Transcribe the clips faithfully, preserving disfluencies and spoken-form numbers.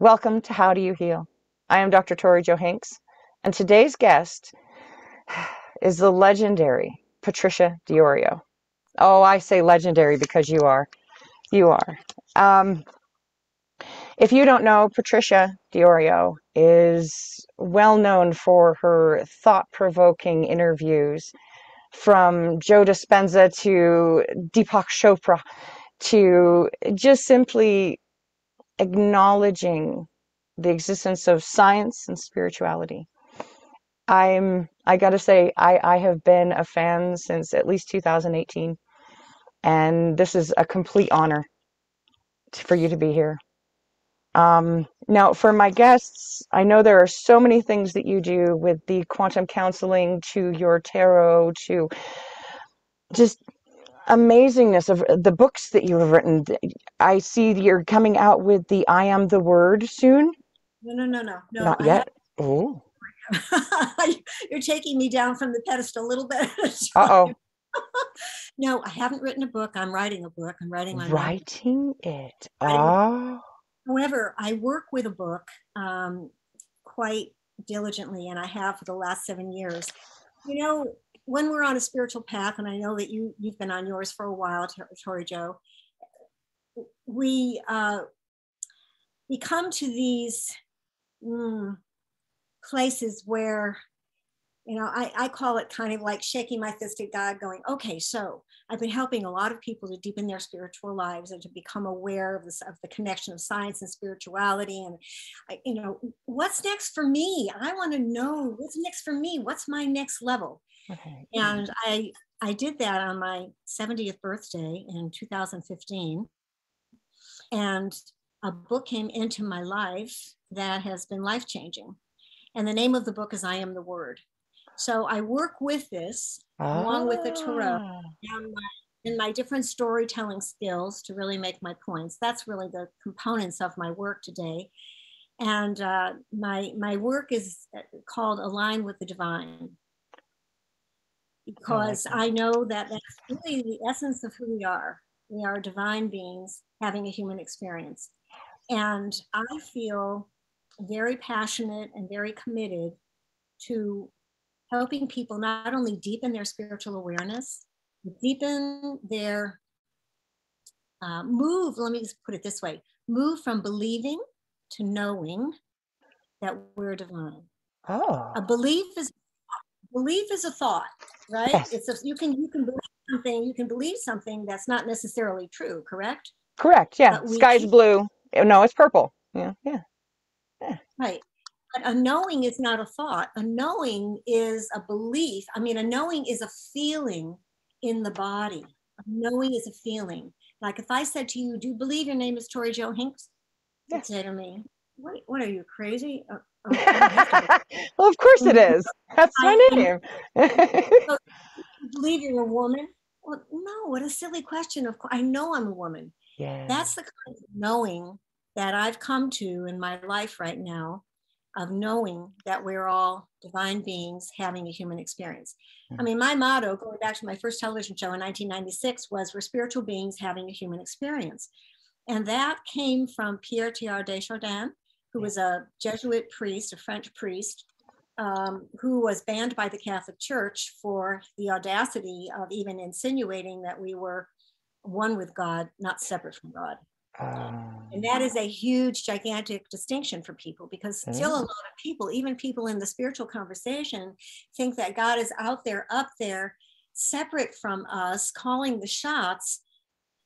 Welcome to How Do You Heal? I am Doctor Tori Jo Hinks, and today's guest is the legendary Patricia Diorio. Oh, I say legendary because you are. You are. Um, if you don't know, Patricia Diorio is well known for her thought-provoking interviews, from Joe Dispenza to Deepak Chopra, to just simply acknowledging the existence of science and spirituality. I'm, I gotta say, I, I have been a fan since at least two thousand eighteen, and this is a complete honor to, for you to be here. Um, now, for my guests, I know there are so many things that you do, with the quantum counseling to your tarot to just amazingness of the books that you have written. I see that you're coming out with the I Am the Word soon. No, no, no, no. no Not yet? Oh. You're taking me down from the pedestal a little bit. Uh-oh. No, I haven't written a book. I'm writing a book. I'm writing my Writing book. it. Oh. However, I work with a book um, quite diligently, and I have for the last seven years. You know, when we're on a spiritual path, and I know that you, you've been on yours for a while, Tori Jo, we, uh, we come to these mm, places where, you know, I, I call it kind of like shaking my fist at God, going, okay, so I've been helping a lot of people to deepen their spiritual lives and to become aware of, this, of the connection of science and spirituality. And, I, you know, what's next for me? I want to know what's next for me. What's my next level? Okay. And I, I did that on my seventieth birthday in two thousand fifteen. And a book came into my life that has been life-changing. And the name of the book is I Am the Word. So I work with this, ah. along with the tarot, and my, and my different storytelling skills to really make my points. That's really the components of my work today. And uh, my, my work is called Align with the Divine, because I know that that's really the essence of who we are. We are divine beings having a human experience. And I feel very passionate and very committed to helping people not only deepen their spiritual awareness, but deepen their uh, move, let me just put it this way, move from believing to knowing that we're divine. Oh. A belief is, belief is a thought. Right? Yes. It's a, you can you can believe something, you can believe something that's not necessarily true, correct? Correct, yeah. Sky's blue. No, it's purple. Yeah, yeah. Yeah. Right. But a knowing is not a thought. A knowing is a belief. I mean, a knowing is a feeling in the body. A knowing is a feeling. Like if I said to you, do you believe your name is Tori Jo Hinks? You'd say to me, What what are you, crazy? Uh, well, of course it is. That's my name. So, believe you're a woman? Well, no, what a silly question. Of course, I know I'm a woman. Yeah. That's the kind of knowing that I've come to in my life right now, of knowing that we're all divine beings having a human experience. Mm-hmm. I mean, my motto, going back to my first television show in nineteen ninety-six, was we're spiritual beings having a human experience. And that came from Pierre Teilhard de Chardin, who was a Jesuit priest, a French priest, um, who was banned by the Catholic Church for the audacity of even insinuating that we were one with God, not separate from God. Um, and that is a huge, gigantic distinction for people, because still a lot of people, even people in the spiritual conversation, think that God is out there, up there, separate from us, calling the shots,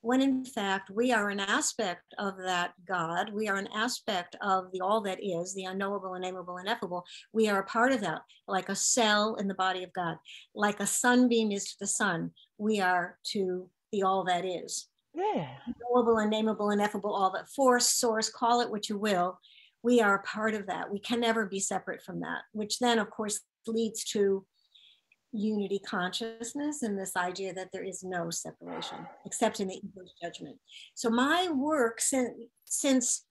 when in fact, we are an aspect of that God. We are an aspect of the all that is, the unknowable, unnamable, ineffable. We are a part of that, like a cell in the body of God, like a sunbeam is to the sun. We are to the all that is. Yeah. Unknowable, unnamable, ineffable, all that force, source, call it what you will. We are a part of that. We can never be separate from that, which then, of course, leads to unity consciousness and this idea that there is no separation except in the ego's judgment. So my work since, since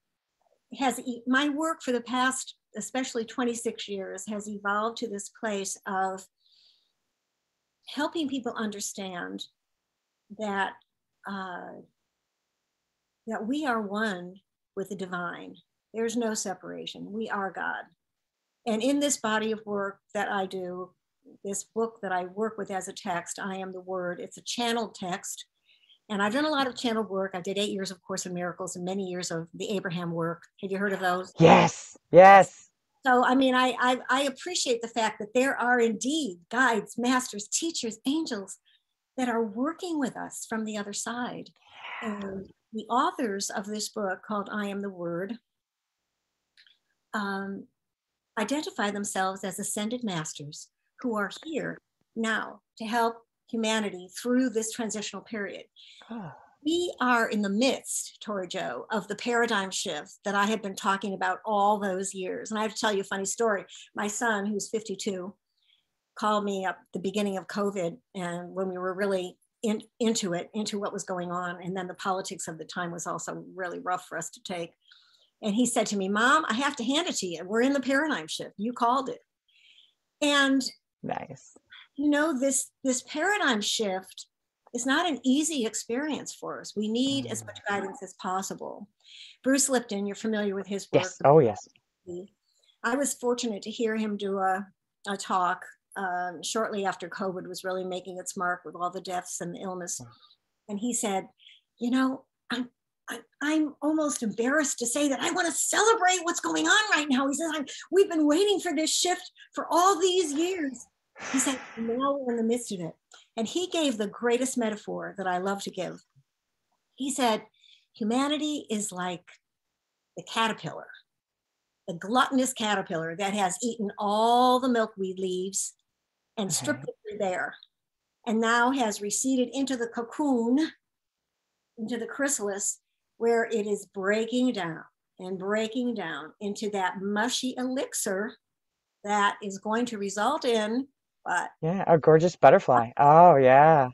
has my work for the past, especially twenty-six years, has evolved to this place of helping people understand that uh, that we are one with the divine, There's no separation. We are God. And in this body of work that I do, this book that I work with as a text, I Am the Word, it's a channeled text. And I've done a lot of channeled work. I did eight years of Course in Miracles and many years of the Abraham work. Have you heard of those? Yes, yes. So, I mean, I, I, I appreciate the fact that there are indeed guides, masters, teachers, angels that are working with us from the other side. And the authors of this book called I Am the Word um, identify themselves as ascended masters who are here now to help humanity through this transitional period. Oh. We are in the midst, Tori Jo, of the paradigm shift that I have been talking about all those years. And I have to tell you a funny story. My son, who's fifty-two, called me up the beginning of COVID and when we were really in, into it, into what was going on. And then the politics of the time was also really rough for us to take. And he said to me, Mom, I have to hand it to you. We're in the paradigm shift. You called it. And nice. You know, this, this paradigm shift is not an easy experience for us. We need as much guidance as possible. Bruce Lipton, you're familiar with his work. Yes. Oh, yes. I was fortunate to hear him do a, a talk um, shortly after COVID was really making its mark with all the deaths and the illness. And he said, you know, I'm, I'm, I'm almost embarrassed to say that I want to celebrate what's going on right now. He says, I'm, we've been waiting for this shift for all these years. He said, now we're in the midst of it. And he gave the greatest metaphor that I love to give. He said, humanity is like the caterpillar, the gluttonous caterpillar that has eaten all the milkweed leaves and okay. stripped it through there, and now has receded into the cocoon, into the chrysalis, where it is breaking down and breaking down into that mushy elixir that is going to result in But, yeah, a gorgeous butterfly. Oh, yeah.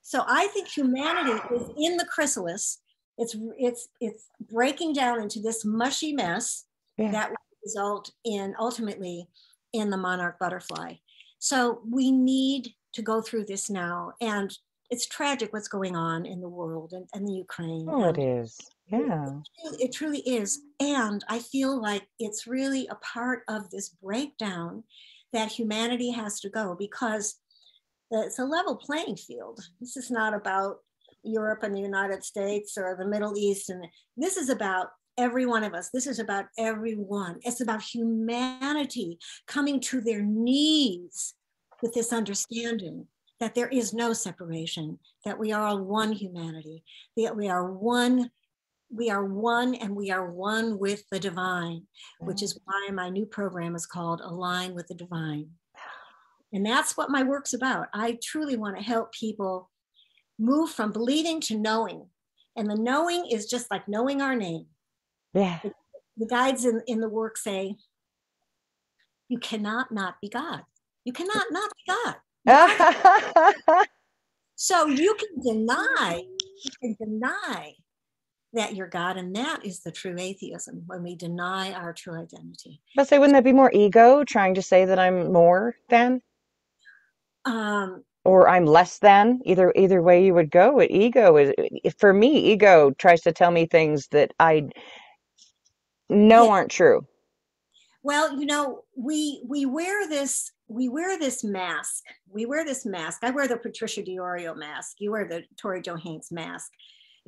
So I think humanity is in the chrysalis. It's it's it's breaking down into this mushy mess yeah. that will result in ultimately in the monarch butterfly. So we need to go through this now, and it's tragic what's going on in the world and, and the Ukraine. Oh, and it is. Yeah, it, it truly is, and I feel like it's really a part of this breakdown that humanity has to go, because it's a level playing field. This is not about Europe and the United States or the Middle East. And this is about every one of us. This is about everyone. It's about humanity coming to their knees with this understanding that there is no separation, that we are all one humanity, that we are one We are one, and we are one with the divine, which is why my new program is called Align with the Divine. And that's what my work's about. I truly want to help people move from believing to knowing. And the knowing is just like knowing our name. Yeah. The, the guides in, in the work say, you cannot not be God. You cannot not be God. Not be God. So you can deny, you can deny that you're God, and that is the true atheism, when we deny our true identity. But say, wouldn't that be more ego, trying to say that I'm more than? Um, or I'm less than? Either either way you would go, ego is, for me, ego tries to tell me things that I know yeah. aren't true. Well, you know, we we wear this, we wear this mask. We wear this mask. I wear the Patricia Diorio mask. You wear the Tori Jo Hinks mask.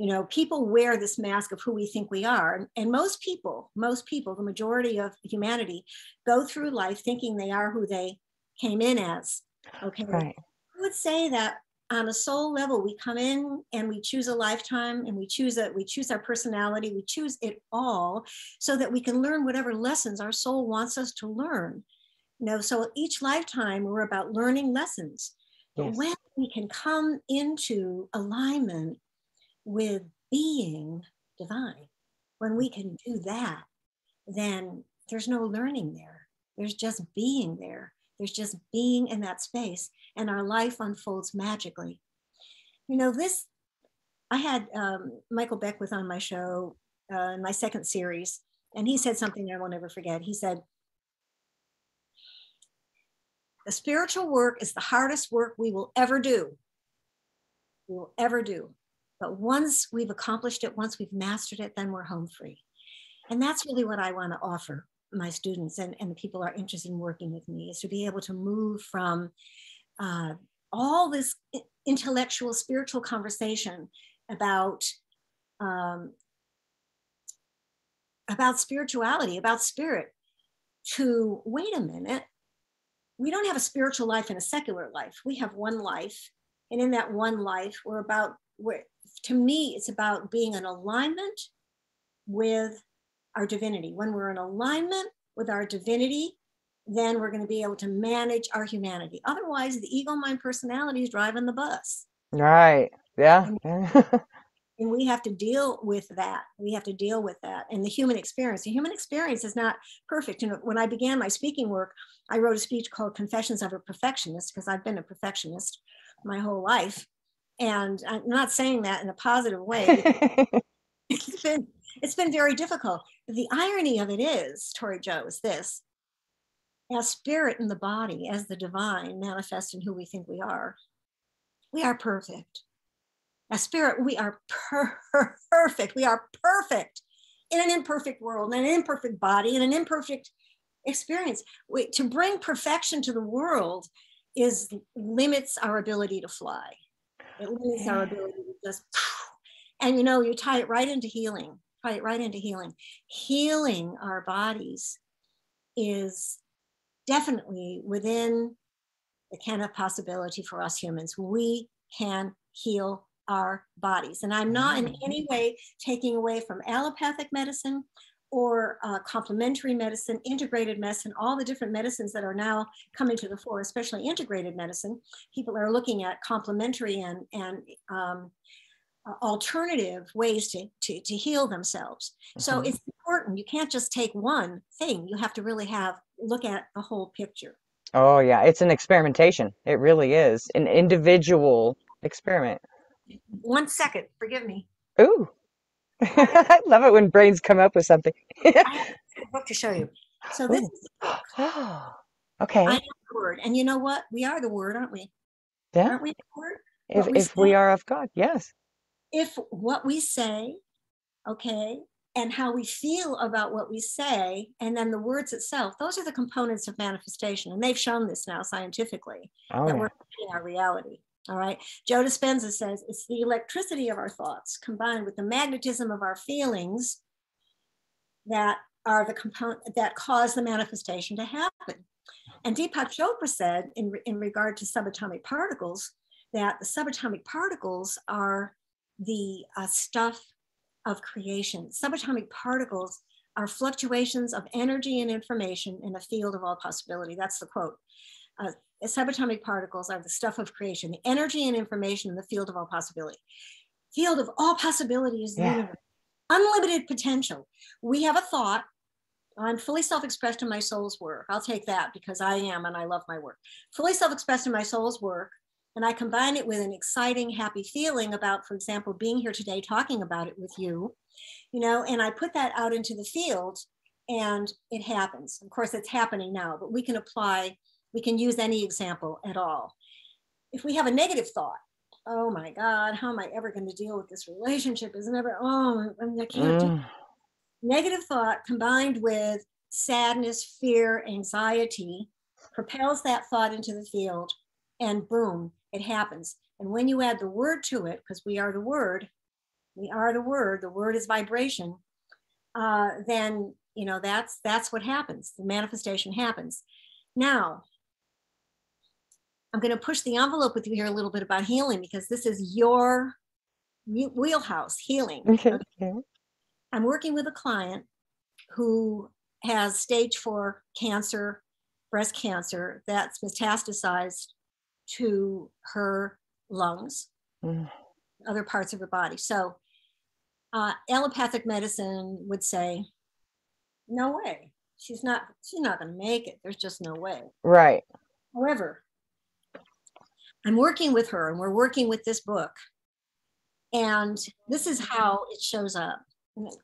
You know, people wear this mask of who we think we are. And most people, most people, the majority of humanity, go through life thinking they are who they came in as. Okay. Right. I would say that on a soul level, we come in and we choose a lifetime, and we choose a, we choose our personality, we choose it all so that we can learn whatever lessons our soul wants us to learn. You know, so each lifetime we're about learning lessons. Yes. When we can come into alignment with being divine, when we can do that, then there's no learning there. There's just being there. There's just being in that space, and our life unfolds magically. You know, this, I had um, Michael Beckwith on my show, uh, in my second series, and he said something I will never forget. He said, the spiritual work is the hardest work we will ever do. We will ever do. But once we've accomplished it, once we've mastered it, then we're home free. And that's really what I want to offer my students and, and the people who are interested in working with me, is to be able to move from uh, all this intellectual, spiritual conversation about, um, about spirituality, about spirit, to wait a minute, we don't have a spiritual life and a secular life. We have one life. And in that one life, we're about, we're, to me, it's about being in alignment with our divinity. When we're in alignment with our divinity, then we're going to be able to manage our humanity. Otherwise, the ego mind personality is driving the bus. Right. Yeah. And, and we have to deal with that. We have to deal with that. And the human experience, the human experience is not perfect. You know, when I began my speaking work, I wrote a speech called Confessions of a Perfectionist, because I've been a perfectionist my whole life. And I'm not saying that in a positive way. It's been, it's been very difficult. But the irony of it is, Tori Jo, is this: as spirit in the body, as the divine manifest in who we think we are, we are perfect. As spirit, we are per perfect. We are perfect in an imperfect world, in an imperfect body, in an imperfect experience. We, to bring perfection to the world is limits our ability to fly. It limits our ability to just, and you know, you tie it right into healing, tie it right into healing. Healing our bodies is definitely within the can of possibility for us humans. We can heal our bodies. And I'm not in any way taking away from allopathic medicine or uh, complementary medicine, integrated medicine, all the different medicines that are now coming to the fore, especially integrated medicine. People are looking at complementary and, and um, uh, alternative ways to, to, to heal themselves. Mm-hmm. So it's important. You can't just take one thing. You have to really have, look at the whole picture. Oh yeah, it's an experimentation. It really is an individual experiment. One second, forgive me. Ooh. I love it when brains come up with something. I have a book to show you. So this Ooh. Is the book. Oh, okay. I am the Word. And you know what? We are the Word, aren't we? Yeah. Aren't we the Word? If, we, if we are of God, yes. If what we say, okay, and how we feel about what we say, and then the words itself, those are the components of manifestation. And they've shown this now scientifically, oh, that yeah. we're creating our reality. All right. Joe Dispenza says it's the electricity of our thoughts combined with the magnetism of our feelings that are the component that cause the manifestation to happen. And Deepak Chopra said in, in regard to subatomic particles, that the subatomic particles are the uh, stuff of creation. Subatomic particles are fluctuations of energy and information in a field of all possibility. That's the quote. Uh, subatomic particles are the stuff of creation, the energy and information in the field of all possibility. Field of all possibility is the yeah. universe. Unlimited potential. We have a thought. I'm fully self-expressed in my soul's work. I'll take that because I am and I love my work. Fully self-expressed in my soul's work. And I combine it with an exciting, happy feeling about, for example, being here today, talking about it with you, you know, and I put that out into the field and it happens. Of course, it's happening now, but we can apply we can use any example at all. If we have a negative thought, oh my God, how am I ever going to deal with this relationship? Isn't ever, oh, I can't mm. do. Negative thought combined with sadness, fear, anxiety, propels that thought into the field and boom, it happens. And when you add the word to it, because we are the word, we are the word, the word is vibration, uh, then, you know, that's, that's what happens. The manifestation happens. Now, I'm going to push the envelope with you here a little bit about healing, because this is your wheelhouse, healing. Okay. Okay. I'm working with a client who has stage four cancer, breast cancer, that's metastasized to her lungs, mm. other parts of her body. So uh, allopathic medicine would say, no way. She's not, she's not going to make it. There's just no way. Right. However, I'm working with her and we're working with this book. And this is how it shows up.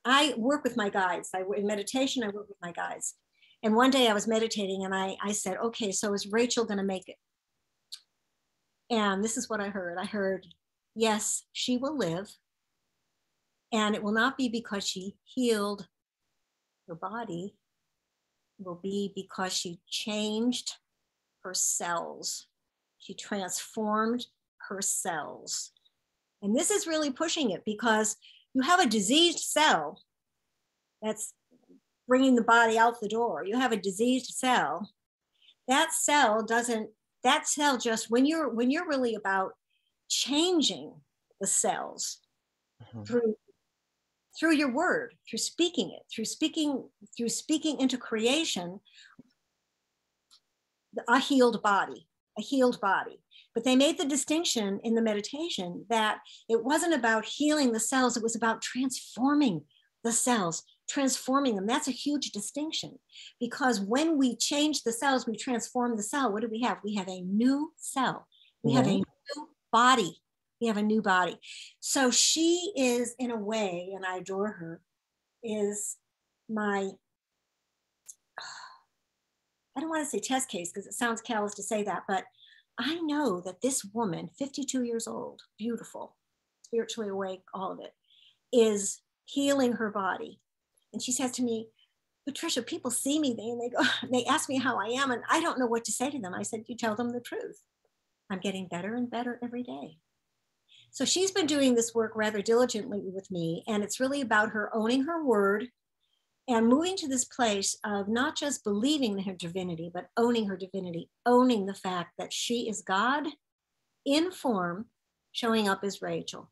I work with my guides. I, in meditation, I work with my guides. And one day I was meditating and I, I said, okay, so is Rachel going to make it? And this is what I heard. I heard, yes, she will live. And it will not be because she healed your body will be because she changed her cells. She transformed her cells. And this is really pushing it, because you have a diseased cell that's bringing the body out the door. You have a diseased cell. That cell doesn't, that cell just, when you're, when you're really about changing the cells mm-hmm. through, through your word, through speaking it, through speaking, through speaking into creation, a healed body, a healed body. But they made the distinction in the meditation that it wasn't about healing the cells, it was about transforming the cells, transforming them. That's a huge distinction, because when we change the cells, we transform the cell. What do we have? We have a new cell. We mm-hmm. have a new body. We have a new body. So she is, in a way, and I adore her, is my, I don't want to say test case because it sounds callous to say that, but I know that this woman, fifty-two years old, beautiful, spiritually awake, all of it, is healing her body. And she says to me, Patricia, people see me and they go, and they ask me how I am, and I don't know what to say to them. I said, you tell them the truth. I'm getting better and better every day. So she's been doing this work rather diligently with me, and it's really about her owning her word and moving to this place of not just believing in her divinity, but owning her divinity, owning the fact that she is God in form, showing up as Rachel.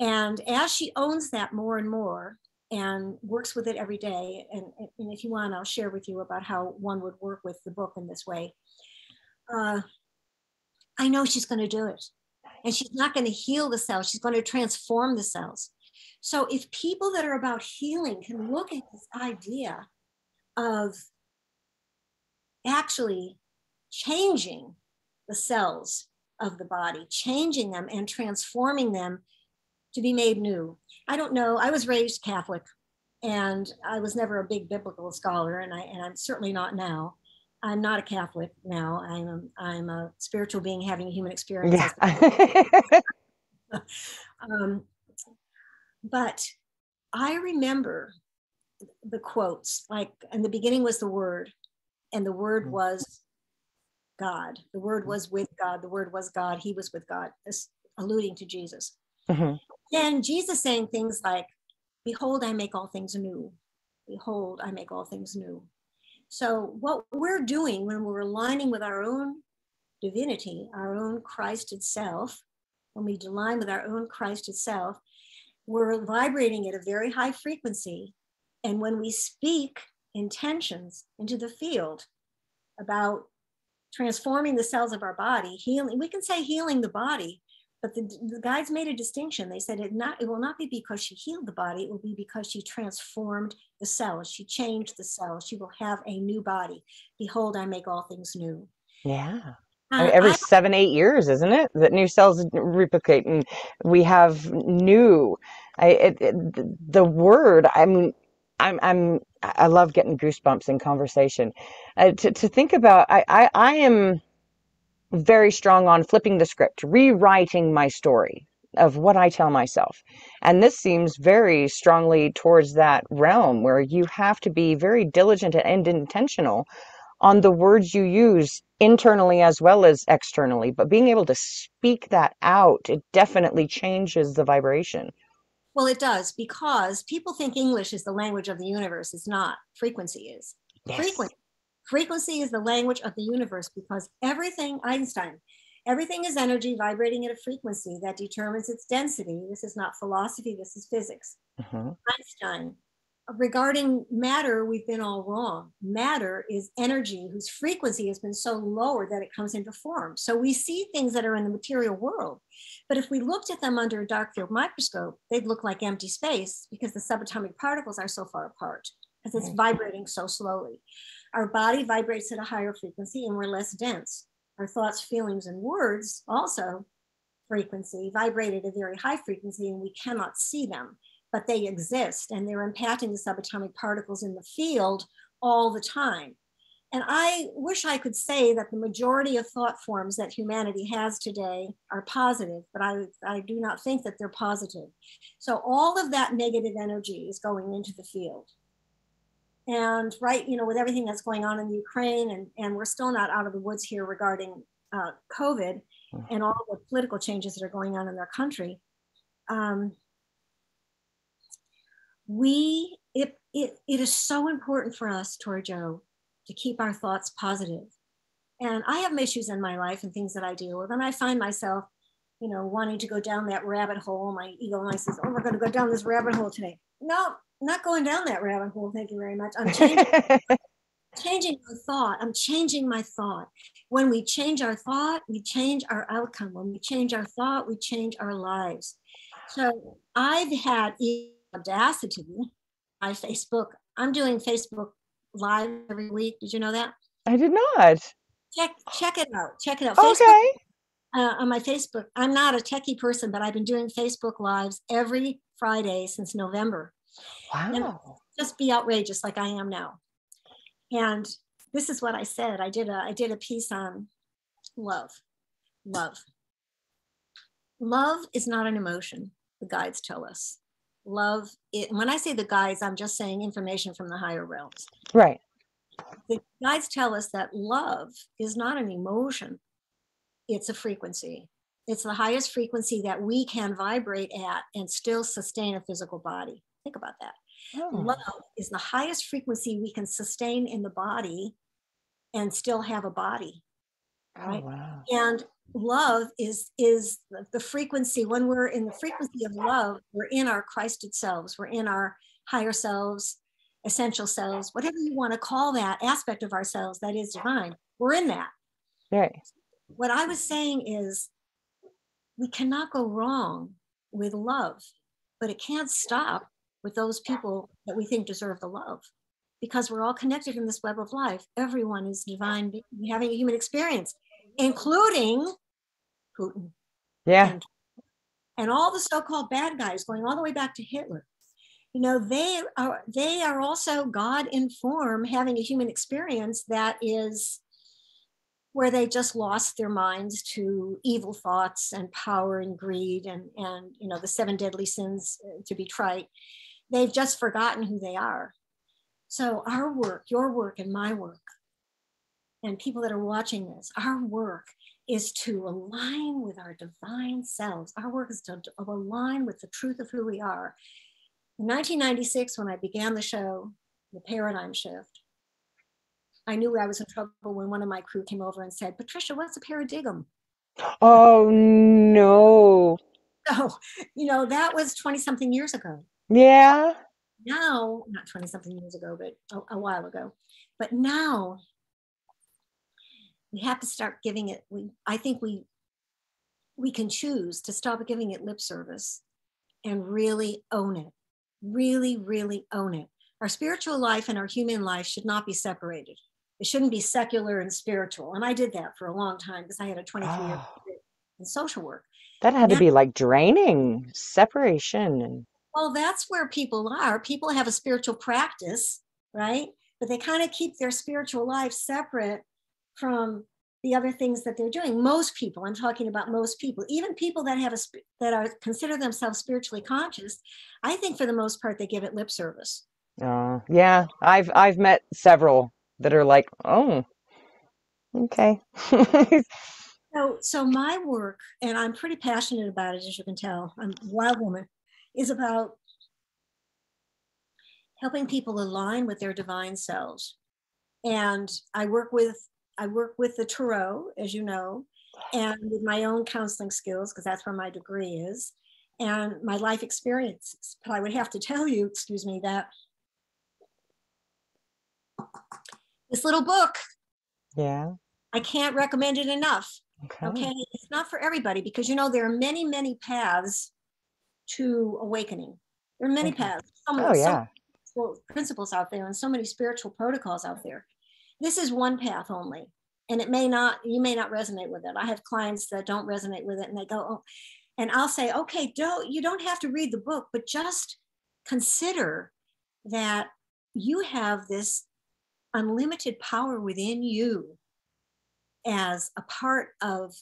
And as she owns that more and more and works with it every day, and, and if you want, I'll share with you about how one would work with the book in this way. Uh, I know she's going to do it. And she's not going to heal the cells. She's going to transform the cells. So if people that are about healing can look at this idea of actually changing the cells of the body, changing them and transforming them to be made new. I don't know. I was raised Catholic, and I was never a big biblical scholar, and I and I'm certainly not now. I'm not a Catholic now. I'm a, I'm a spiritual being having a human experience. Yeah. um, but I remember the quotes, like, in the beginning was the Word, and the Word was God. The Word was with God. The Word was God. He was with God, alluding to Jesus. Mm-hmm. And Jesus saying things like, behold, I make all things new. Behold, I make all things new. So what we're doing when we're aligning with our own divinity, our own Christ itself, when we align with our own Christ itself, we're vibrating at a very high frequency. And when we speak intentions into the field about transforming the cells of our body, healing, we can say healing the body, but the, the guides made a distinction. They said it, not, it will not be because she healed the body, it will be because she transformed the cells. She changed the cells. She will have a new body. Behold, I make all things new. Yeah. Uh, I mean, every I, seven, eight years, isn't it? That new cells replicate and we have new, I, it, it, the word, I'm, I'm, I'm, I love getting goosebumps in conversation. Uh, to, to think about, I, I, I am, very strong on flipping the script, rewriting my story of what I tell myself. And this seems very strongly towards that realm where you have to be very diligent and intentional on the words you use internally as well as externally. But being able to speak that out, it definitely changes the vibration. Well, it does, because people think English is the language of the universe. It's not. Frequency is. Yes. Frequency. Frequency is the language of the universe, because everything, Einstein, everything is energy vibrating at a frequency that determines its density. This is not philosophy, this is physics. Mm-hmm. Einstein, regarding matter, we've been all wrong. Matter is energy whose frequency has been so lower that it comes into form. So we see things that are in the material world, but if we looked at them under a dark field microscope, they'd look like empty space, because the subatomic particles are so far apart, because it's vibrating so slowly. Our body vibrates at a higher frequency and we're less dense. Our thoughts, feelings, and words also frequency vibrate at a very high frequency and we cannot see them, but they exist and they're impacting the subatomic particles in the field all the time. And I wish I could say that the majority of thought forms that humanity has today are positive, but I, I do not think that they're positive. So all of that negative energy is going into the field. And right, you know, with everything that's going on in the Ukraine, and, and we're still not out of the woods here regarding uh, COVID and all the political changes that are going on in their country. Um, we, it, it, it is so important for us, Tori Jo, to keep our thoughts positive. And I have issues in my life and things that I deal with. And I find myself, you know, wanting to go down that rabbit hole. My ego and I says, oh, we're going to go down this rabbit hole today. No, not going down that rabbit hole. Thank you very much. I'm changing, changing my thought. I'm changing my thought. When we change our thought, we change our outcome. When we change our thought, we change our lives. So I've had audacity on Facebook. I'm doing Facebook Live every week. Did you know that? I did not. Check check it out. Check it out. Facebook, okay. Uh, on my Facebook, I'm not a techie person, but I've been doing Facebook Lives every Friday since November. Wow. And just be outrageous like I am now. And this is what I said. I did a I did a piece on love. Love. Love is not an emotion. The guides tell us. Love, it, when I say the guides, I'm just saying information from the higher realms. Right. The guides tell us that love is not an emotion. It's a frequency. It's the highest frequency that we can vibrate at and still sustain a physical body. Think about that. Oh. Love is the highest frequency we can sustain in the body and still have a body. Right? Oh, wow. And love is is the frequency. When we're in the frequency of love, we're in our Christed selves, we're in our higher selves, essential selves, whatever you want to call that aspect of ourselves that is divine. We're in that. Right. What I was saying is we cannot go wrong with love, but it can't stop with those people that we think deserve the love, because we're all connected in this web of life. Everyone is divine being, having a human experience, including Putin. Yeah. And, and all the so-called bad guys, going all the way back to Hitler. You know, they are they are also God in form, having a human experience that is where they just lost their minds to evil thoughts and power and greed and, and you know, the seven deadly sins, to be trite. They've just forgotten who they are. So our work, your work and my work, and people that are watching this, our work is to align with our divine selves. Our work is to align with the truth of who we are. In nineteen ninety-six, when I began the show, The Paradigm Shift, I knew I was in trouble when one of my crew came over and said, Patricia, what's a paradigm? Oh, no. So, you know, that was twenty-something years ago. Yeah. Now, not twenty-something years ago, but a, a while ago. But now, we have to start giving it, we, I think we, we can choose to stop giving it lip service and really own it, really, really own it. Our spiritual life and our human life should not be separated. It shouldn't be secular and spiritual. And I did that for a long time because I had a twenty-three year oh, career in social work. That had now, to be like draining, separation. And well, that's where people are. People have a spiritual practice, right? But they kind of keep their spiritual life separate from the other things that they're doing. Most people, I'm talking about most people, even people that have a that are consider themselves spiritually conscious, I think for the most part they give it lip service. Uh, yeah, I've I've met several that are like, oh, okay. so so my work, and I'm pretty passionate about it, as you can tell. I'm a wild woman. Is about helping people align with their divine selves, and I work with. I work with the tarot, as you know, and with my own counseling skills, because that's where my degree is, and my life experiences. But I would have to tell you, excuse me, that this little book, yeah, I can't recommend it enough. Okay. Okay. It's not for everybody, because, you know, there are many, many paths to awakening. There are many okay. paths. So many, oh, yeah. So many principles out there and so many spiritual protocols out there. This is one path only, and it may not, you may not resonate with it. I have clients that don't resonate with it, and they go, oh, and I'll say, okay, don't, you don't have to read the book, but just consider that you have this unlimited power within you as a part of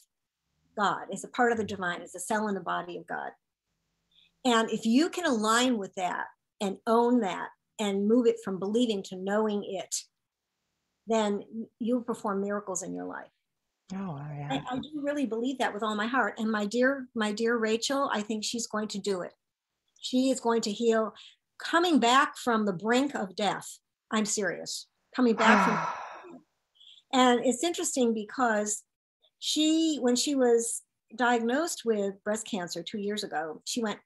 God, as a part of the divine, as a cell in the body of God. And if you can align with that and own that and move it from believing to knowing it, then you'll perform miracles in your life. Oh, yeah. I, I do really believe that with all my heart. And my dear, my dear Rachel, I think she's going to do it. She is going to heal. Coming back from the brink of death. I'm serious. Coming back from, and it's interesting because she, when she was diagnosed with breast cancer two years ago, she went,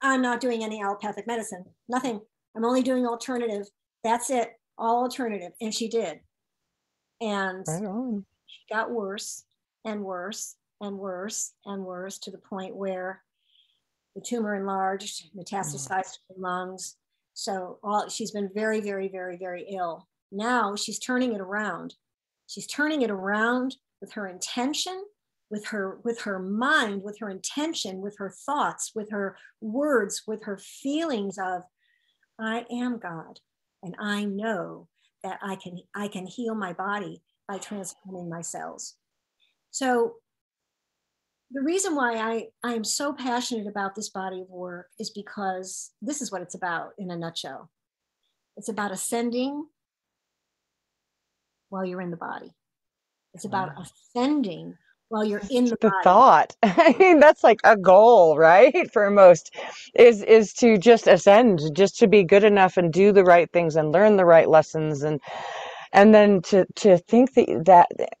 I'm not doing any allopathic medicine, nothing. I'm only doing alternative. That's it. All alternative. And she did. And right on. She got worse and worse and worse and worse to the point where the tumor enlarged, metastasized to her lungs. So all, she's been very, very, very, very ill. Now she's turning it around. She's turning it around with her intention, with her, with her mind, with her intention, with her thoughts, with her words, with her feelings of, I am God. And I know that I can, I can heal my body by transforming my cells. So the reason why I, I am so passionate about this body of work is because this is what it's about in a nutshell. It's about ascending while you're in the body. It's about wow. ascending while you're in the, the body. Thought. I mean, that's like a goal, right? For most is, is to just ascend, just to be good enough and do the right things and learn the right lessons. And, and then to, to think that, that,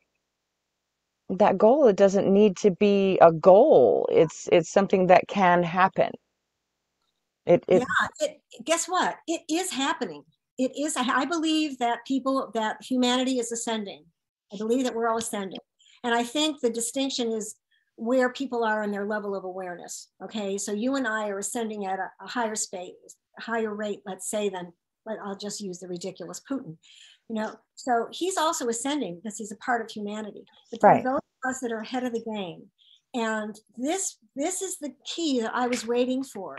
that goal, it doesn't need to be a goal. It's, it's something that can happen. It, it, yeah, it, guess what? It is happening. It is. I believe that people, that humanity is ascending. I believe that we're all ascending. And I think the distinction is where people are in their level of awareness. Okay. So you and I are ascending at a, a higher space, a higher rate, let's say, than, but I'll just use the ridiculous Putin. You know, so he's also ascending because he's a part of humanity. But there right. are those of us that are ahead of the game. And this this is the key that I was waiting for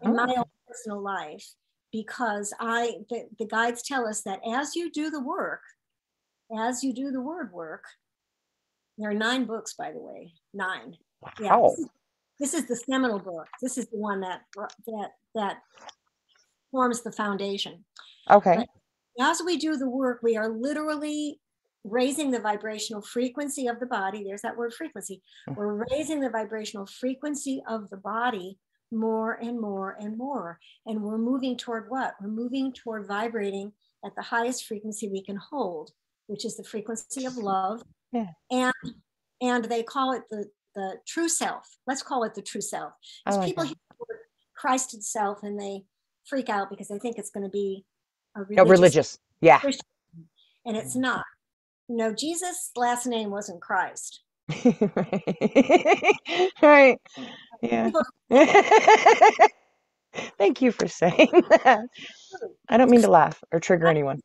in oh. my own personal life, because I the, the guides tell us that as you do the work, as you do the word work, there are nine books, by the way, nine. Wow. Yeah, this is, this is the seminal book. This is the one that that that forms the foundation. Okay. But as we do the work, we are literally raising the vibrational frequency of the body. There's that word frequency. We're raising the vibrational frequency of the body more and more and more. And we're moving toward what? We're moving toward vibrating at the highest frequency we can hold, which is the frequency of love. Yeah. And and they call it the, the true self. Let's call it the true self. Because like people that. hear the word Christ itself and they freak out because they think it's going to be a religious, no, religious. Yeah. Christian, and it's not. You know, Jesus' last name wasn't Christ. right. right. Yeah. Thank you for saying that. I don't mean to laugh or trigger anyone.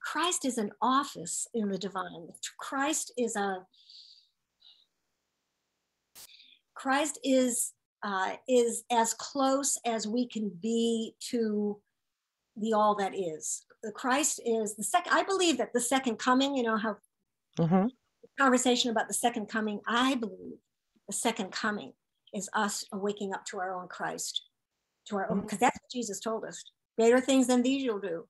Christ is an office in the divine. Christ is a Christ is uh, is as close as we can be to the all that is. The Christ is the second. I believe that the second coming, you know, how mm-hmm. the conversation about the second coming, I believe the second coming is us waking up to our own Christ, to our own, because that's what Jesus told us. Greater things than these you'll do.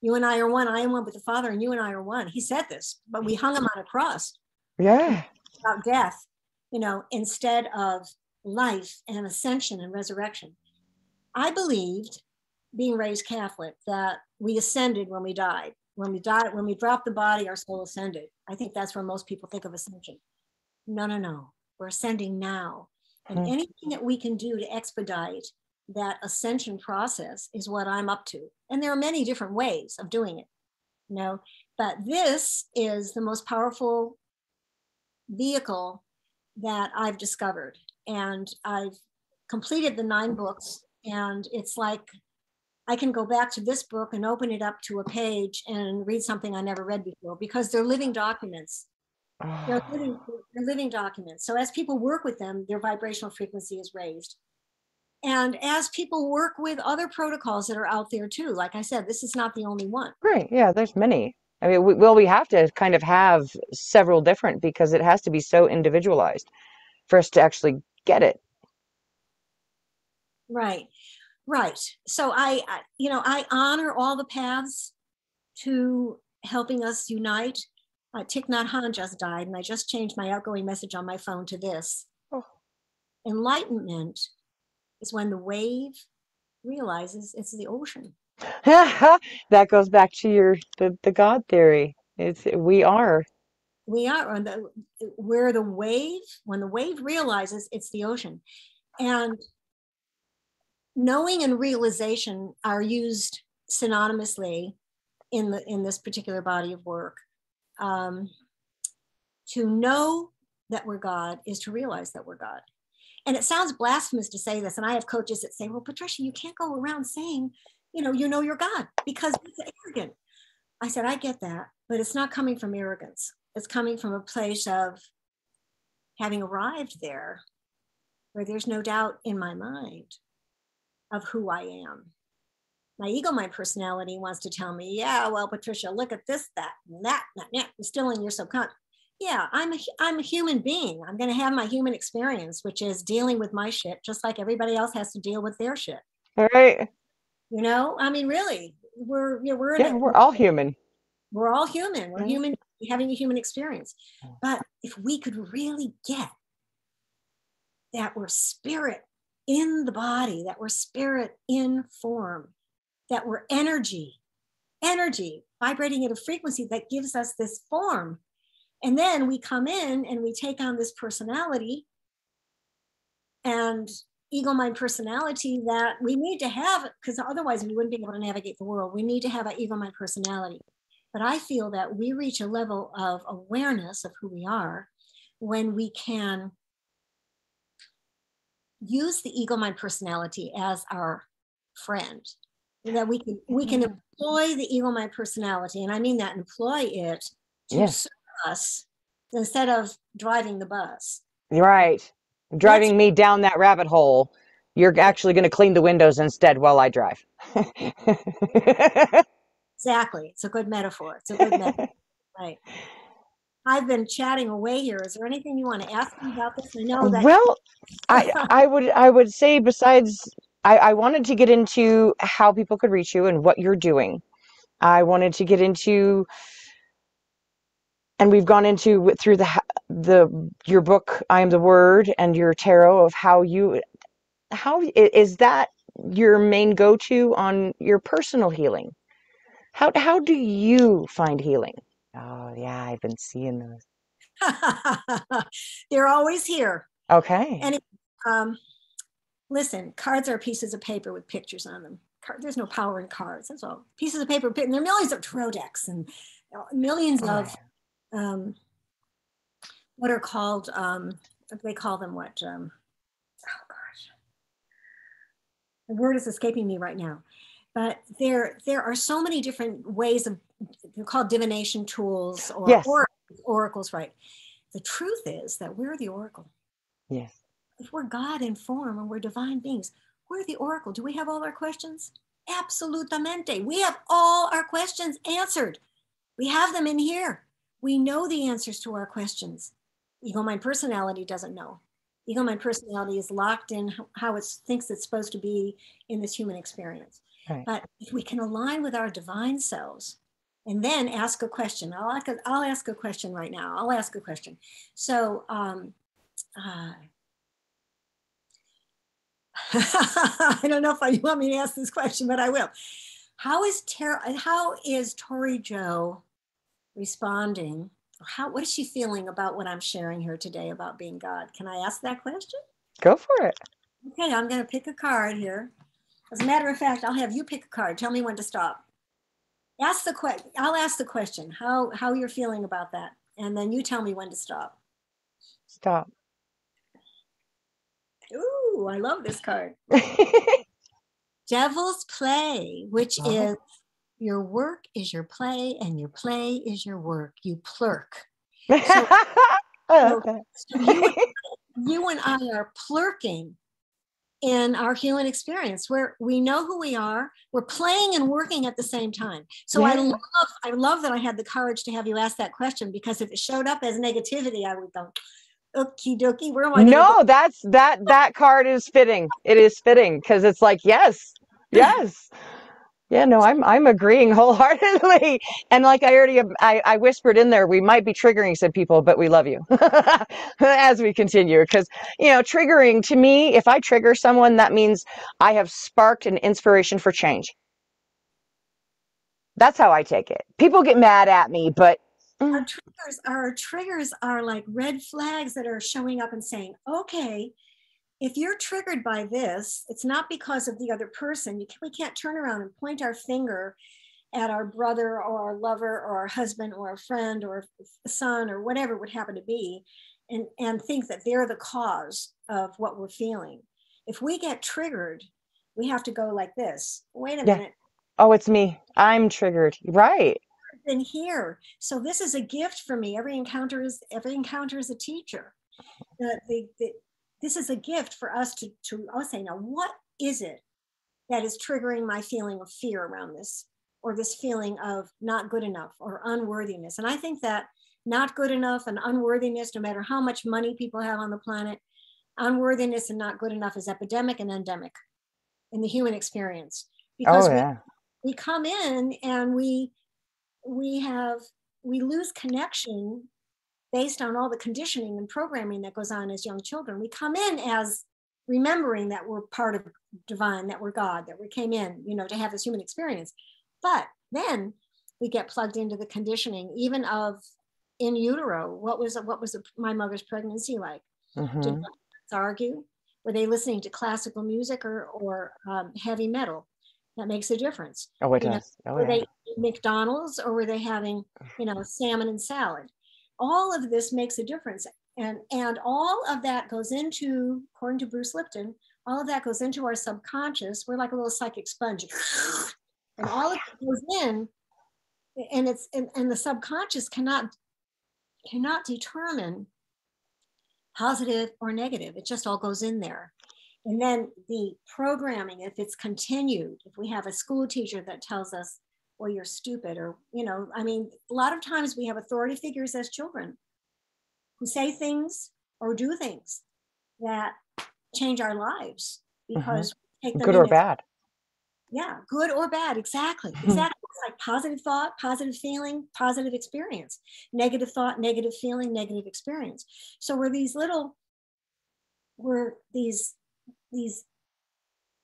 You and I are one. I am one with the Father, and you and I are one. He said this, but we hung him on a cross. Yeah. About death, you know, instead of life and ascension and resurrection. I believed, being raised Catholic, that we ascended when we died. When we died, when we dropped the body, our soul ascended. I think that's where most people think of ascension. No, no, no. We're ascending now. And mm-hmm. anything that we can do to expedite that ascension process is what I'm up to. And there are many different ways of doing it, you know, but this is the most powerful vehicle that I've discovered. And I've completed the nine books, and it's like, I can go back to this book and open it up to a page and read something I never read before, because they're living documents. Oh. They're, living, they're living documents. So as people work with them, their vibrational frequency is raised. And as people work with other protocols that are out there too, like I said, this is not the only one. Right. Yeah, there's many. I mean, we, well, we have to kind of have several different because it has to be so individualized for us to actually get it. Right. Right. So I, I you know, I honor all the paths to helping us unite. Uh, Thich Nhat Hanh just died, and I just changed my outgoing message on my phone to this. Oh. Enlightenment is when the wave realizes it's the ocean. That goes back to your the, the God theory. It's we are. We are on the we're the wave when the wave realizes it's the ocean. And knowing and realization are used synonymously in the in this particular body of work. Um, to know that we're God is to realize that we're God. And it sounds blasphemous to say this. And I have coaches that say, well, Patricia, you can't go around saying, you know, you know, you're God because it's arrogant. I said, I get that, but it's not coming from arrogance. It's coming from a place of having arrived there where there's no doubt in my mind of who I am. My ego, my personality wants to tell me, yeah, well, Patricia, look at this, that, and that, that, that, you're still in your subconscious. Yeah, I'm a, I'm a human being. I'm going to have my human experience, which is dealing with my shit, just like everybody else has to deal with their shit. All right. You know, I mean, really, we're, you know, we're, yeah, a, we're all human. We're all human. We're mm-hmm. human, having a human experience. But if we could really get that we're spirit in the body, that we're spirit in form, that we're energy, energy, vibrating at a frequency that gives us this form. And then we come in and we take on this personality and ego mind personality that we need to have, because otherwise we wouldn't be able to navigate the world. We need to have an ego mind personality. But I feel that we reach a level of awareness of who we are when we can use the ego mind personality as our friend. That we can we can employ the ego mind personality, and I mean that employ it to yes. serve us instead of driving the bus. Right, driving That's me down that rabbit hole. You're actually going to clean the windows instead while I drive. Exactly, it's a good metaphor. It's a good metaphor, right? I've been chatting away here. Is there anything you want to ask me about this? I know that. Well, I I would I would say besides. I, I wanted to get into how people could reach you and what you're doing. I wanted to get into, and we've gone into through the the your book, I Am the Word, and your tarot of how you, how is that your main go-to on your personal healing? How how do you find healing? Oh yeah, I've been seeing those. They're always here. Okay. And it, um. Listen, cards are pieces of paper with pictures on them. Card, there's no power in cards. That's all. Pieces of paper. And there are millions of tarot decks and millions oh. of um, what are called, um, they call them what? Um, oh, gosh. The word is escaping me right now. But there there are so many different ways of, they're called divination tools or, yes. or oracles, right? The truth is that we're the oracle. Yes. If we're God in form and we're divine beings, we're the oracle. Do we have all our questions? Absolutamente. We have all our questions answered. We have them in here. We know the answers to our questions. Ego mind personality doesn't know. Ego mind personality is locked in how it thinks it's supposed to be in this human experience. Right. But if we can align with our divine selves and then ask a question, I'll, I'll ask a question right now. I'll ask a question. So, um, uh, I don't know if I, you want me to ask this question, but I will. How is Ter- How is Tori Jo responding? How what is she feeling about what I'm sharing here today about being God? Can I ask that question? Go for it. Okay, I'm going to pick a card here. As a matter of fact, I'll have you pick a card. Tell me when to stop. Ask the que- I'll ask the question. How how you're feeling about that, and then you tell me when to stop. Stop. Ooh, I love this card. Devil's play, which oh. is your work is your play and your play is your work. You plurk. So, oh, okay. so you, you and I are plurking in our human experience where we know who we are, we're playing and working at the same time. So yeah. I love, I love that I had the courage to have you ask that question, because if it showed up as negativity, I would go, okie dokie, where am I? No, go? that's that, that card is fitting. It is fitting. Cause it's like, yes, yes. Yeah, no, I'm, I'm agreeing wholeheartedly. And like I already, I, I whispered in there, we might be triggering some people, but we love you as we continue. Because, you know, triggering to me, if I trigger someone, that means I have sparked an inspiration for change. That's how I take it. People get mad at me, but mm. our triggers, our triggers are like red flags that are showing up and saying, okay, if you're triggered by this, it's not because of the other person. You can, we can't turn around and point our finger at our brother or our lover or our husband or our friend or son or whatever it would happen to be and, and think that they're the cause of what we're feeling. If we get triggered, we have to go like this. Wait a yeah. minute. Oh, it's me. I'm triggered. Right. I've been here. So this is a gift for me. Every encounter is, every encounter is a teacher. The, the, the, This is a gift for us to, to I'll say, now, what is it that is triggering my feeling of fear around this, or this feeling of not good enough or unworthiness? And I think that not good enough and unworthiness, no matter how much money people have on the planet, unworthiness and not good enough is epidemic and endemic in the human experience. Because oh, yeah. we, we come in and we, we, have, we lose connection based on all the conditioning and programming that goes on as young children. We come in as remembering that we're part of divine, that we're God, that we came in, you know, to have this human experience. But then we get plugged into the conditioning, even of in utero. What was what was my mother's pregnancy like? Mm-hmm. Did parents argue? Were they listening to classical music or or um, heavy metal? That makes a difference. Oh, it you does. Know, oh, were yeah. they eating McDonald's, or were they having, you know, salmon and salad? All of this makes a difference. And, and all of that goes into, according to Bruce Lipton, all of that goes into our subconscious. We're like a little psychic sponge. And all of it goes in, and it's and, and the subconscious cannot cannot determine positive or negative. It just all goes in there. And then the programming, if it's continued, if we have a school teacher that tells us, or you're stupid, or, you know, I mean, a lot of times we have authority figures as children who say things or do things that change our lives because mm-hmm. we take them good or as, bad. Yeah, good or bad, exactly. Exactly. It's like positive thought, positive feeling, positive experience, negative thought, negative feeling, negative experience. So we're these little, we're these, these,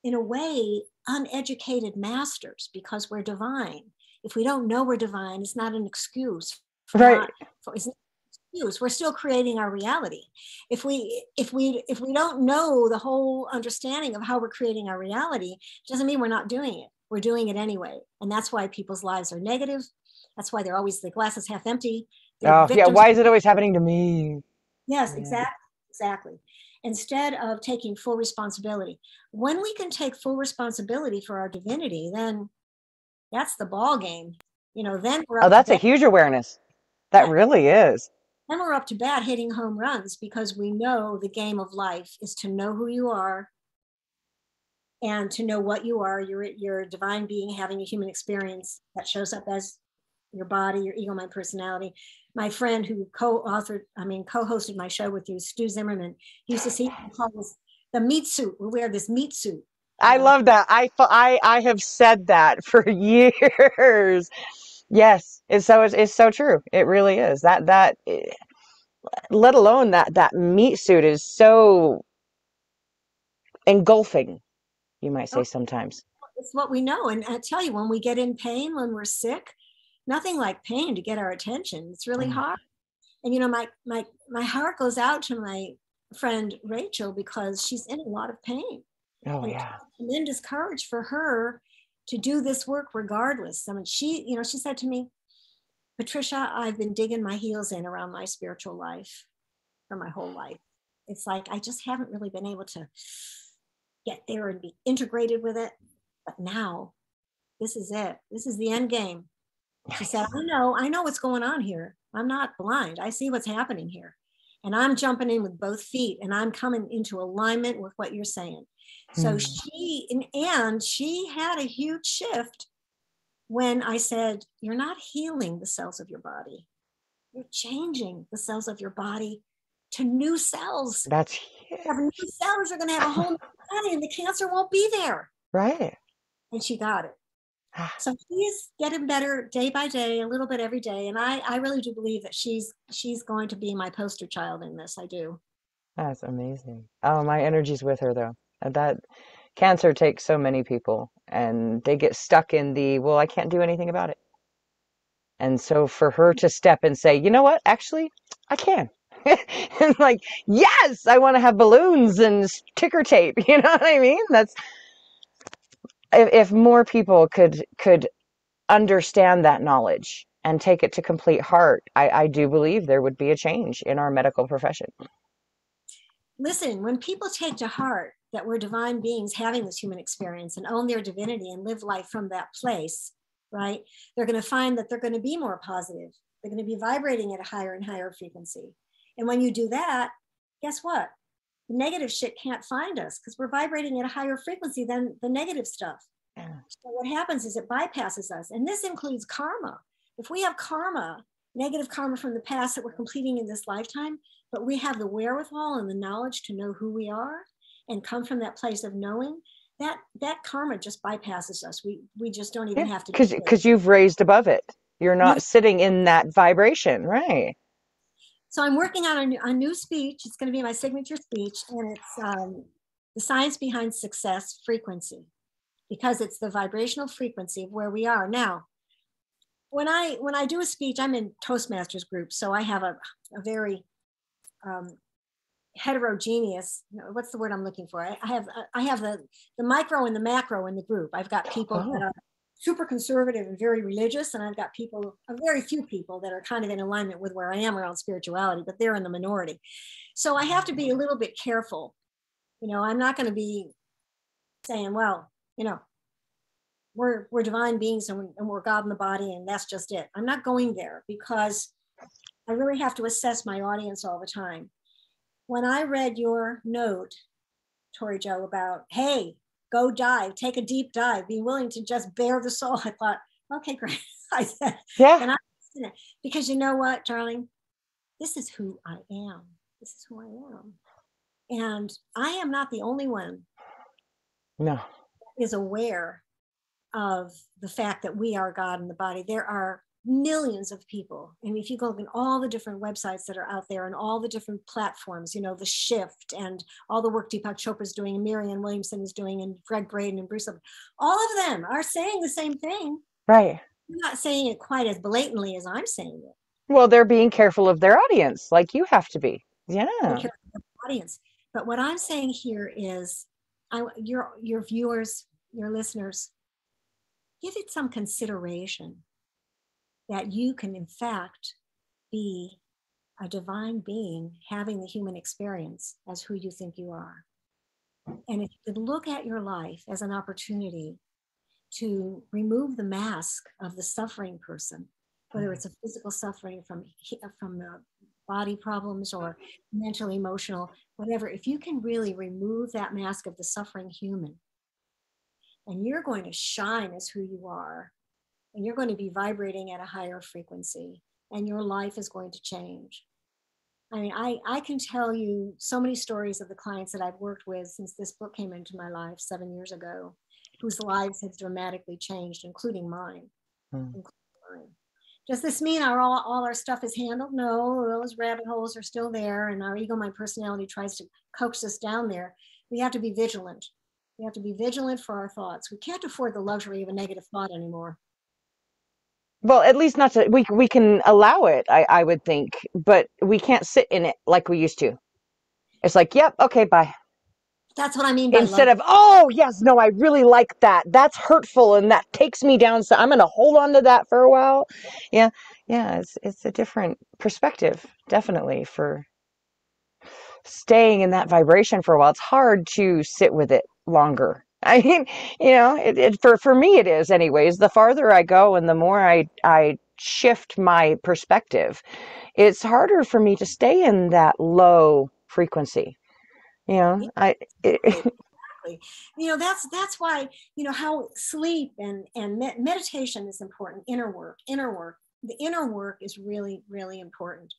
in a way, uneducated masters, because we're divine. If we don't know we're divine, it's not an excuse for right. not, for, it's not an excuse. We're still creating our reality. If we if we if we don't know the whole understanding of how we're creating our reality, it doesn't mean we're not doing it. We're doing it anyway, and that's why people's lives are negative. That's why they're always the glasses half empty. Oh yeah, why is it always happening to me? Yes, yeah. exactly, exactly. Instead of taking full responsibility. When we can take full responsibility for our divinity, then that's the ball game. You know, then we're up oh, that's to a bat. Huge awareness. That yeah. really is. Then we're up to bat hitting home runs, because we know the game of life is to know who you are and to know what you are. You're, you're a divine being having a human experience that shows up as your body, your ego, mind, personality. My friend who co-authored, I mean, co-hosted my show with you, Stu Zimmerman, he used to see call this the meat suit. We wear this meat suit. I um, love that. I, I, I have said that for years. Yes, it's so it's, it's so true. It really is. That that, let alone that that meat suit is so engulfing, you might say, okay. sometimes. It's what we know, and I tell you, when we get in pain, when we're sick. Nothing like pain to get our attention. It's really hard. And, you know, my, my, my heart goes out to my friend, Rachel, because she's in a lot of pain. Oh, and yeah. Tremendous courage for her to do this work regardless. I mean, she, you know, she said to me, Patricia, I've been digging my heels in around my spiritual life for my whole life. It's like, I just haven't really been able to get there and be integrated with it. But now this is it. This is the end game. She said, I know, I know what's going on here. I'm not blind. I see what's happening here. and I'm jumping in with both feet and I'm coming into alignment with what you're saying. So mm. she, and, and she had a huge shift when I said, you're not healing the cells of your body. You're changing the cells of your body to new cells. That's huge. New cells are going to have a whole new body and the cancer won't be there. Right. And she got it. So she's getting better day by day, a little bit every day. And I, I really do believe that she's she's going to be my poster child in this. I do. That's amazing. Oh, my energy's with her, though. That cancer takes so many people and they get stuck in the, well, I can't do anything about it. And so for her to step and say, you know what, actually, I can. And like, yes, I want to have balloons and ticker tape. You know what I mean? That's, if more people could could understand that knowledge and take it to complete heart, I, I do believe there would be a change in our medical profession. Listen, when people take to heart that we're divine beings having this human experience and own their divinity and live life from that place, right? They're going to find that they're going to be more positive. They're going to be vibrating at a higher and higher frequency. And when you do that, guess what? The negative shit can't find us because we're vibrating at a higher frequency than the negative stuff. Yeah. So what happens is it bypasses us. And this includes karma. If we have karma, negative karma from the past that we're completing in this lifetime, but we have the wherewithal and the knowledge to know who we are and come from that place of knowing, that that karma just bypasses us. We we just don't even yeah, have to do it. Because you've raised above it. You're not yeah. sitting in that vibration, right? So I'm working on a new, a new speech. It's going to be my signature speech, and it's um, the science behind success frequency, because it's the vibrational frequency of where we are now. When I when I do a speech, I'm in Toastmasters group, so I have a, a very um, heterogeneous. What's the word I'm looking for? I, I have I have the the micro and the macro in the group. I've got people oh. that are super conservative and very religious. And I've got people, very few people that are kind of in alignment with where I am around spirituality, but they're in the minority. So I have to be a little bit careful. You know, I'm not going to be saying, well, you know, we're, we're divine beings and we're God in the body and that's just it. I'm not going there because I really have to assess my audience all the time. When I read your note, Tori Jo, about, hey, go dive, take a deep dive, be willing to just bear the soul. I thought, okay, great. I said, yeah. And I, because you know what, darling, this is who I am. This is who I am. And I am not the only one no. that is aware of the fact that we are God in the body. There are millions of people. And if you go look at all the different websites that are out there and all the different platforms, you know, The Shift and all the work Deepak Chopra is doing and Marianne Williamson is doing and Greg Braden and Bruce Lipton, all of them are saying the same thing. Right. They're not saying it quite as blatantly as I'm saying it. Well, they're being careful of their audience, like you have to be. Yeah. Their audience. But what I'm saying here is I, your, your viewers, your listeners, give it some consideration that you can, in fact, be a divine being having the human experience as who you think you are. And if you could look at your life as an opportunity to remove the mask of the suffering person, whether it's a physical suffering from, from uh, body problems or mental, emotional, whatever, if you can really remove that mask of the suffering human, and you're going to shine as who you are, and you're going to be vibrating at a higher frequency and your life is going to change. I mean, I, I can tell you so many stories of the clients that I've worked with since this book came into my life seven years ago, whose lives have dramatically changed, including mine. Hmm. Including mine. Does this mean our, all, all our stuff is handled? No, those rabbit holes are still there and our ego, mind personality tries to coax us down there. We have to be vigilant. We have to be vigilant for our thoughts. We can't afford the luxury of a negative thought anymore. Well, at least not to, we, we can allow it, I, I would think, but we can't sit in it like we used to. It's like, yep, okay, bye. That's what I mean by instead love. Of, oh, yes, no, I really like that. That's hurtful and that takes me down, so I'm going to hold on to that for a while. Yeah, yeah, it's, it's a different perspective, definitely, for staying in that vibration for a while. It's hard to sit with it longer. I mean, you know, it, it, for, for me, it is anyways, the farther I go and the more I, I shift my perspective, it's harder for me to stay in that low frequency. You know, I, it, you know, that's, that's why, you know, how sleep and, and med meditation is important. Inner work, inner work, the inner work is really, really important.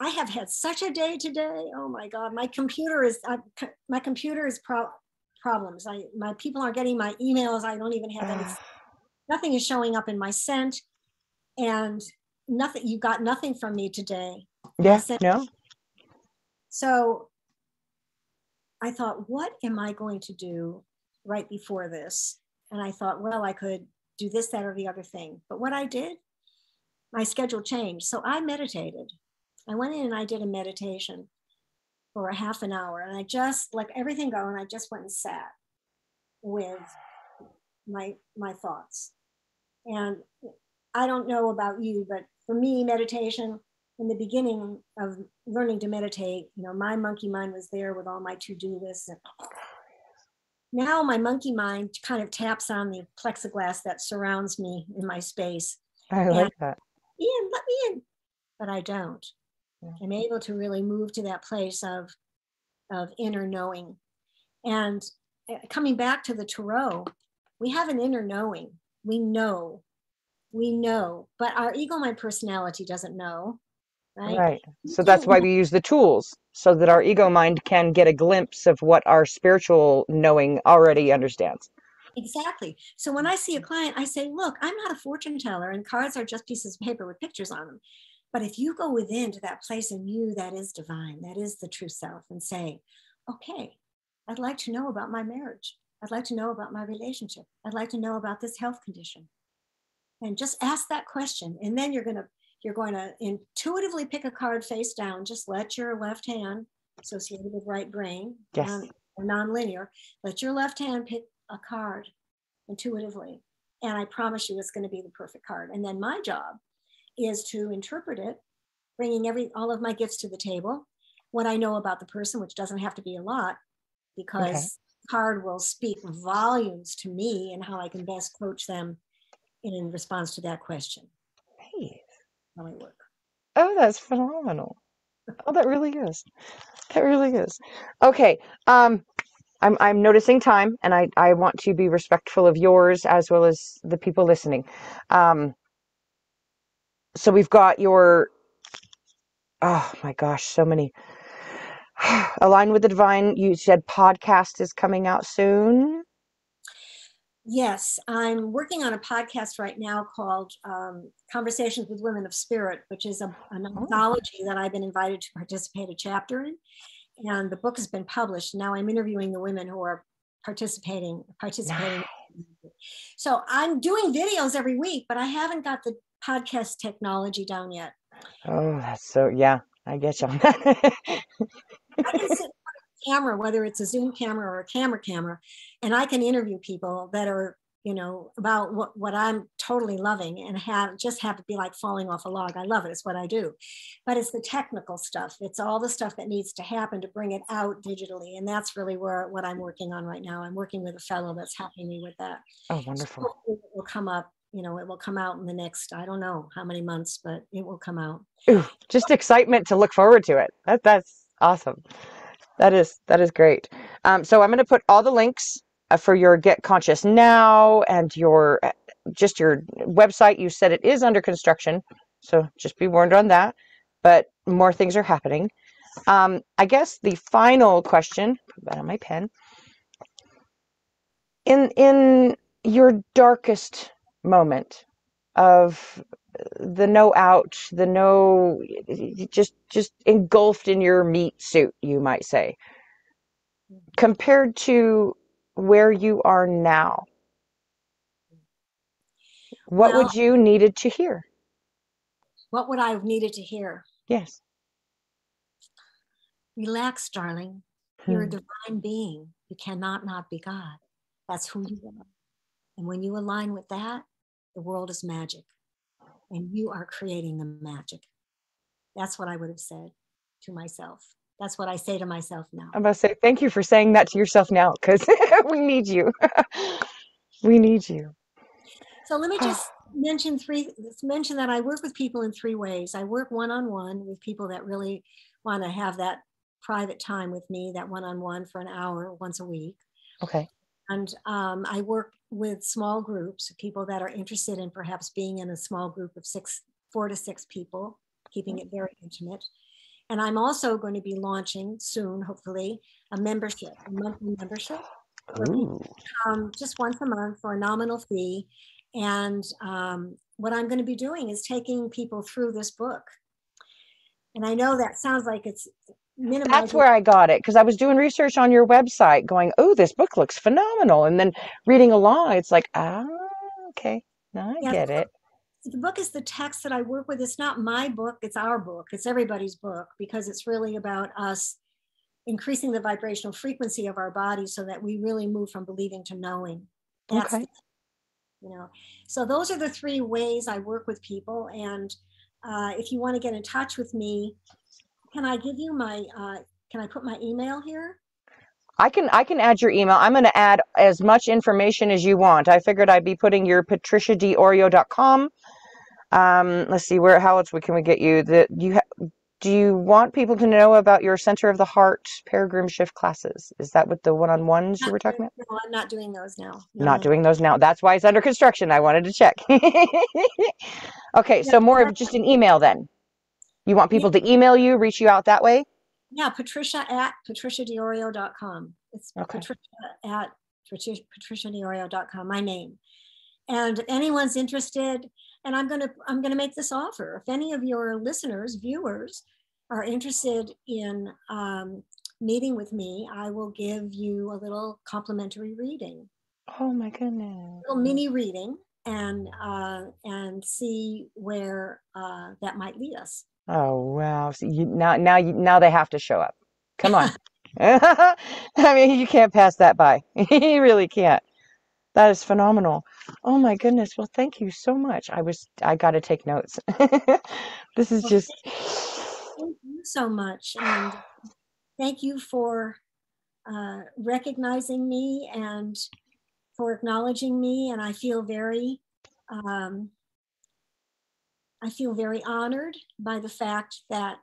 I have had such a day today. Oh my God, my computer is, I, my computer is pro problems. I, my people aren't getting my emails. I don't even have any, nothing is showing up in my sent, and nothing, you got nothing from me today. Yes. Yeah, no. So I thought, what am I going to do right before this? And I thought, well, I could do this, that, or the other thing. But what I did, my schedule changed. So I meditated. I went in and I did a meditation for a half an hour, and I just let everything go, and I just went and sat with my, my thoughts. And I don't know about you, but for me, meditation, in the beginning of learning to meditate, you know, my monkey mind was there with all my to-do lists. And now my monkey mind kind of taps on the plexiglass that surrounds me in my space. I like that. Ian, let me in. But I don't. Yeah. I'm able to really move to that place of, of inner knowing. And coming back to the Tarot, we have an inner knowing. We know, we know, but our ego, my personality doesn't know. Right. Right. So that's why we use the tools, so that our ego mind can get a glimpse of what our spiritual knowing already understands. Exactly. So when I see a client, I say, look, I'm not a fortune teller, and cards are just pieces of paper with pictures on them. But if you go within to that place in you that is divine, that is the true self, and say, okay, I'd like to know about my marriage. I'd like to know about my relationship. I'd like to know about this health condition. And just ask that question. And then you're going to You're going to intuitively pick a card face down. Just let your left hand, associated with right brain, yes, um, non-linear, let your left hand pick a card intuitively. And I promise you it's going to be the perfect card. And then my job is to interpret it, bringing every all of my gifts to the table, what I know about the person, which doesn't have to be a lot, because okay, the card will speak volumes to me and how I can best coach them in response to that question. Hey. How I work. Oh, that's phenomenal. Oh, that really is. That really is. Okay. Um, I'm, I'm noticing time, and I, I want to be respectful of yours as well as the people listening. Um, so we've got your, oh my gosh, so many. Align with the Divine. You said podcast is coming out soon. Yes, I'm working on a podcast right now called um, Conversations with Women of Spirit, which is a, an anthology that I've been invited to participate a chapter in. And the book has been published. Now I'm interviewing the women who are participating. participating. Nice. So I'm doing videos every week, but I haven't got the podcast technology down yet. Oh, that's so, yeah, I get you. I can sit camera, whether it's a Zoom camera or a camera camera, and I can interview people that are, you know, about what, what I'm totally loving, and have just have to be like falling off a log. I love it. It's what I do, but it's the technical stuff. It's all the stuff that needs to happen to bring it out digitally. And that's really where, what I'm working on right now. I'm working with a fellow that's helping me with that. Oh, wonderful. So it will come up, you know, it will come out in the next, I don't know how many months, but it will come out. Ooh, just excitement to look forward to it. That, that's awesome. That is, that is great. Um, so I'm going to put all the links uh, for your Get Conscious Now and your, just your website. You said it is under construction, so just be warned on that, but more things are happening. Um, I guess the final question, put that on my pen. In, in your darkest moment of the no out, the no, just, just engulfed in your meat suit, you might say, compared to where you are now, what well, would you needed to hear? What would I have needed to hear? Yes. Relax, darling. Hmm. You're a divine being. You cannot not be God. That's who you are. And when you align with that, the world is magic. And you are creating the magic. That's what I would have said to myself. That's what I say to myself now. I'm about to say, thank you for saying that to yourself now, because we need you. We need you. So let me just mention three, mention that I work with people in three ways. I work one-on-one with people that really want to have that private time with me, that one-on-one for an hour once a week. Okay. And um, I work with small groups, people that are interested in perhaps being in a small group of six, four to six people, keeping it very intimate. And I'm also going to be launching soon, hopefully, a membership, a monthly membership. Um, just once a month for a nominal fee. And um, what I'm going to be doing is taking people through this book. And I know that sounds like it's minimizing. That's where I got it, because I was doing research on your website going, oh, this book looks phenomenal. And then reading along, it's like, ah, okay, now I yeah, get it. The book is the text that I work with. It's not my book. It's our book. It's everybody's book, because it's really about us increasing the vibrational frequency of our body so that we really move from believing to knowing. That's okay. The, you know, so those are the three ways I work with people. And uh, if you want to get in touch with me, can I give you my, uh, can I put my email here? I can, I can add your email. I'm going to add as much information as you want. I figured I'd be putting your patricia diorio dot com. Um, let's see where, how else we, can we get you that you have? Do you want people to know about your Center of the Heart Paradigm Shift classes? Is that what the one-on-ones you were talking about? No, I'm not doing those now. No. Not doing those now. That's why it's under construction. I wanted to check. Okay, yeah, so more of just an email then. You want people yeah. to email you, reach you out that way? Yeah, Patricia at patricia diorio dot com. It's okay. Patricia at patricia diorio dot com, my name. And anyone's interested, and I'm going to I'm going to make this offer. If any of your listeners, viewers, are interested in um, meeting with me, I will give you a little complimentary reading. Oh my goodness! A little mini reading, and uh, and see where uh, that might lead us. Oh wow! So you, now now you, now they have to show up. Come on! I mean, you can't pass that by. You really can't. That is phenomenal. Oh my goodness. Well, thank you so much. I was, I got to take notes. This is well, just. Thank you so much. And thank you for uh, recognizing me and for acknowledging me. And I feel very, um, I feel very honored by the fact that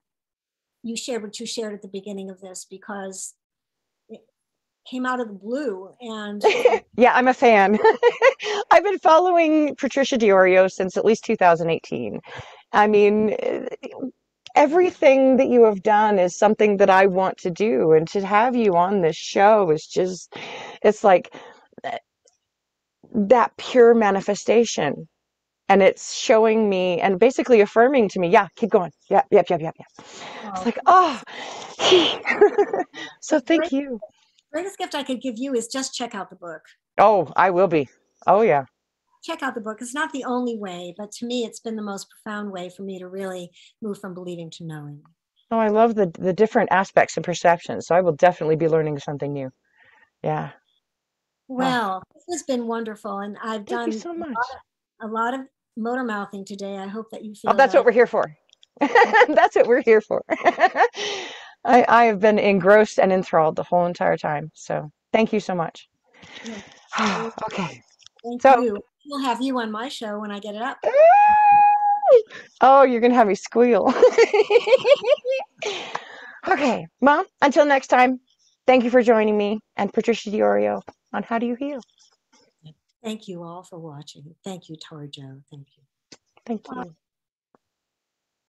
you shared what you shared at the beginning of this, because came out of the blue. And yeah, I'm a fan. I've been following Patricia Diorio since at least two thousand eighteen. I mean, everything that you have done is something that I want to do, and to have you on this show is just, it's like that pure manifestation. And it's showing me and basically affirming to me, yeah, keep going. Yeah, yep, yep, yep, yep. Oh. It's like, oh, so thank you. The greatest gift I could give you is just check out the book. Oh, I will be. Oh, yeah. Check out the book. It's not the only way, but to me, it's been the most profound way for me to really move from believing to knowing. Oh, I love the, the different aspects and perceptions. So I will definitely be learning something new. Yeah. Well, oh. This has been wonderful. And I've Thank done you so much. A, lot of, a lot of motor mouthing today. I hope that you feel. Oh, that's that. What we're here for. That's what we're here for. I, I have been engrossed and enthralled the whole entire time. So thank you so much. Yeah. Okay. Thank so, you. We'll have you on my show when I get it up. Oh, you're going to have me squeal. Okay. Mom, until next time, thank you for joining me and Patricia Diorio on How Do You Heal? Thank you all for watching. Thank you, Tori Jo. Thank you. Thank you. Bye.